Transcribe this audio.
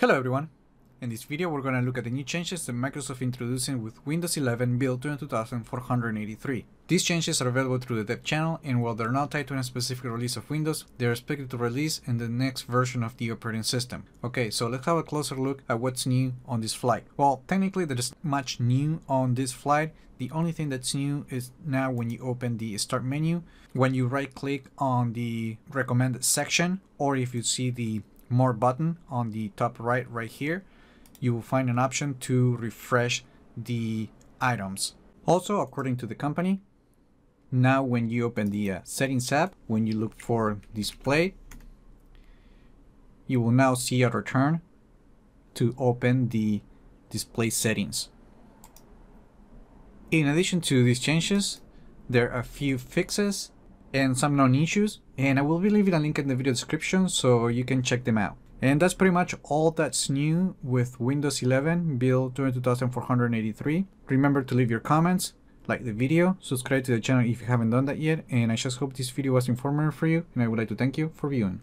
Hello everyone! In this video we're going to look at the new changes that Microsoft introducing with Windows 11 build 22483. These changes are available through the dev channel, and while they're not tied to a specific release of Windows, they're expected to release in the next version of the operating system. Okay, so let's have a closer look at what's new on this flight. Well, technically there's not much new on this flight. The only thing that's new is now when you open the start menu, when you right click on the recommended section, or if you see the More button on the top right here, you will find an option to refresh the items. Also, according to the company, now when you open the settings app, when you look for display, you will now see a return to open the display settings. In addition to these changes, there are a few fixes and some known issues, and I will be leaving a link in the video description so you can check them out. And that's pretty much all that's new with Windows 11 build 22483. Remember to leave your comments, like the video, subscribe to the channel if you haven't done that yet, and I just hope this video was informative for you, and I would like to thank you for viewing.